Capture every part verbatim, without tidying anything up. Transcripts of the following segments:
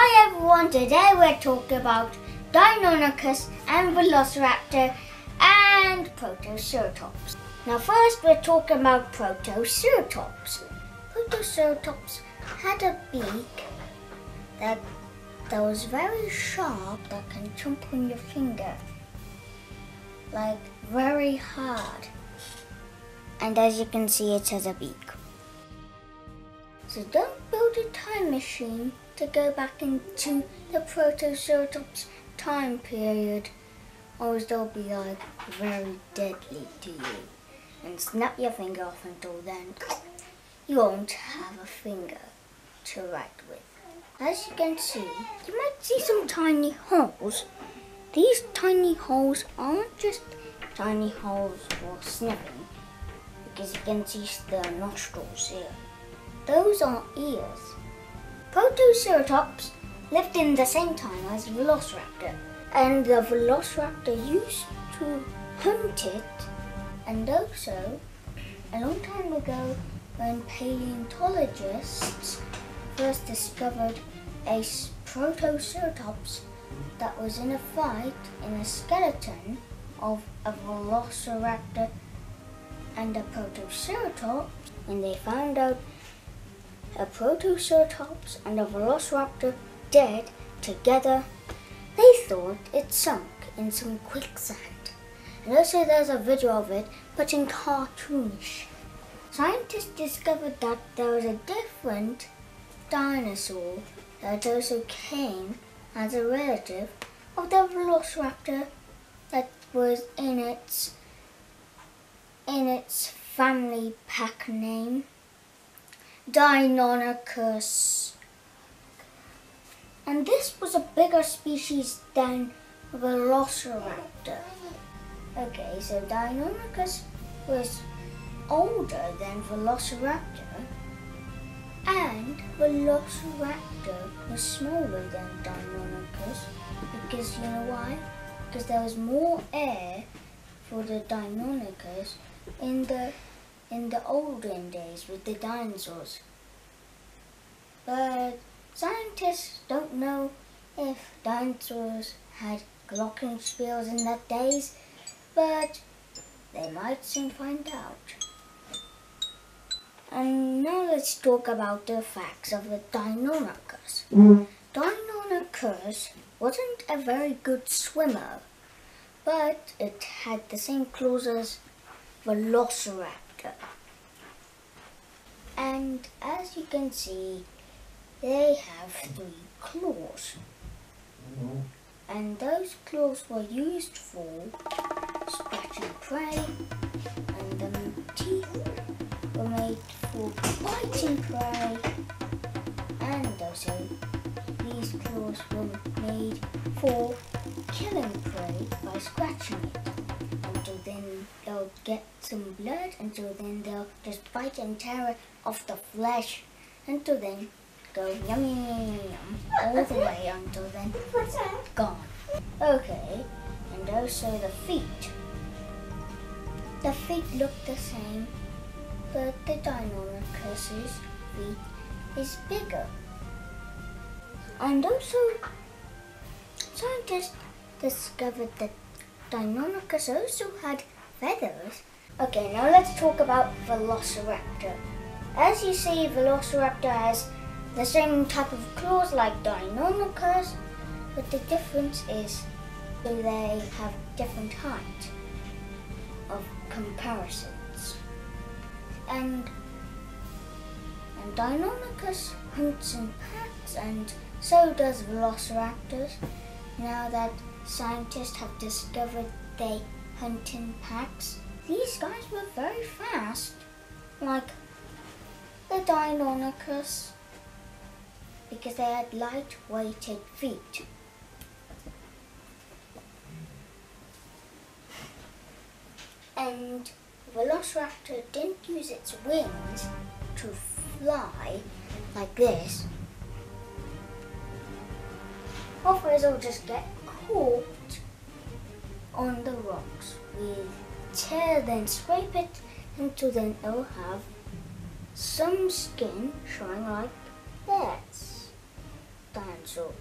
Hi everyone, today we're talking about Deinonychus and Velociraptor and Protoceratops. Now first we're talking about Protoceratops. Protoceratops had a beak that, that was very sharp, that can jump on your finger, like very hard. And as you can see, it has a beak. So don't build a time machine to go back into the Protoceratops time period, or they'll be like very deadly to you and snap your finger off. Until then, you won't have a finger to write with. As you can see, you might see some tiny holes. These tiny holes aren't just tiny holes for sniffing, because you can see the nostrils here. Those are ears. Protoceratops lived in the same time as Velociraptor, and the Velociraptor used to hunt it, and also a long time ago when paleontologists first discovered a Protoceratops that was in a fight in a skeleton of a Velociraptor and a Protoceratops. When they found out a Protoceratops and a Velociraptor dead together, they thought it sunk in some quicksand. And also there's a video of it, but in cartoonish. Scientists discovered that there was a different dinosaur that also came as a relative of the Velociraptor that was in its, in its family pack name, Deinonychus. And this was a bigger species than Velociraptor. Okay, so Deinonychus was older than Velociraptor, and Velociraptor was smaller than Deinonychus, because you know why? Because there was more air for the Deinonychus in the in the olden days with the dinosaurs. But scientists don't know if dinosaurs had glockenspiels in that days, but they might soon find out. And now let's talk about the facts of the Deinonychus. Mm. Deinonychus wasn't a very good swimmer, but it had the same claws as Velociraptor. And as you can see, they have three claws, and those claws were used for scratching prey, and the teeth were made for biting prey, and also these claws were made for killing prey by scratching it. Then they'll get some blood, and so then they'll just bite and tear off the flesh until then go yum yum yum yum all the way until then it's gone. Okay, and also the feet. The feet look the same, but the Deinonychus's feet is bigger. And also scientists discovered that Deinonychus also had feathers. Okay, now let's talk about Velociraptor. As you see, Velociraptor has the same type of claws like Deinonychus, but the difference is they have different height of comparisons. And, and Deinonychus hunts in packs, and so does Velociraptors. Now that scientists have discovered they hunt in packs, these guys were very fast, like the Deinonychus, because they had light-weighted feet. And Velociraptor didn't use its wings to fly like this, otherwise it'll just get caught on the rocks. We tear, then scrape it, until then it'll have some skin showing like this. dinosaur.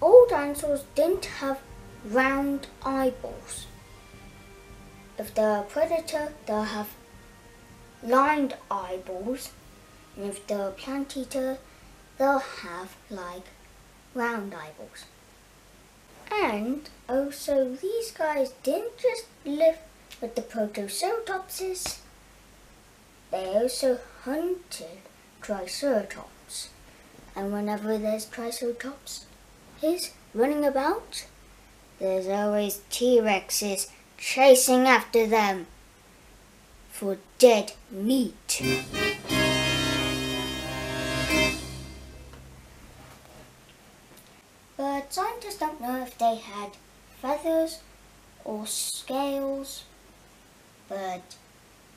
All dinosaurs didn't have round eyeballs. If they're a predator, they'll have lined eyeballs, and if they're a plant eater, they'll have like round eyeballs. And also, these guys didn't just live with the Protoceratopses, they also hunted Triceratops. And whenever there's Triceratops is running about, there's always T-Rexes chasing after them for dead meat. But scientists don't know if they had feathers or scales, but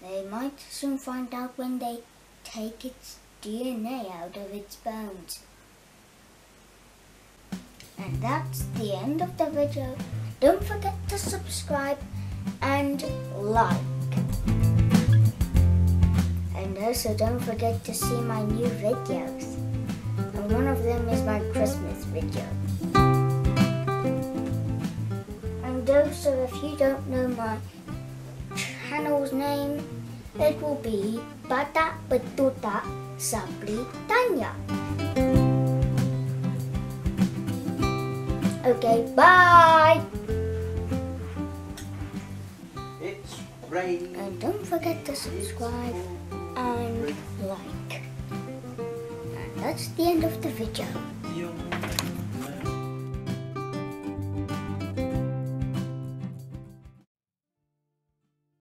they might soon find out when they take its D N A out of its bones. And that's the end of the video. Don't forget to subscribe and like. And also don't forget to see my new videos. And one of them is my Christmas video. And also, if you don't know my channel's name, it will be Bata Batuta sa Britanya. Okay, bye! It's raining. And don't forget to subscribe and like. And that's the end of the video.